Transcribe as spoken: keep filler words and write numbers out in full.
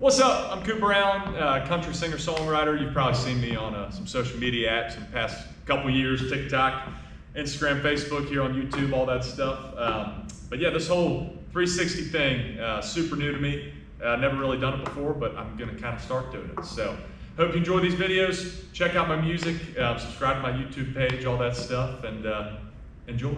What's up? I'm Cooper Allen, uh, country singer-songwriter. You've probably seen me on uh, some social media apps in the past couple years, TikTok, Instagram, Facebook, here on YouTube, all that stuff. Um, but yeah, this whole three sixty thing, uh, super new to me. Uh, never really done it before, but I'm gonna kind of start doing it. So, hope you enjoy these videos. Check out my music, uh, subscribe to my YouTube page, all that stuff, and uh, enjoy.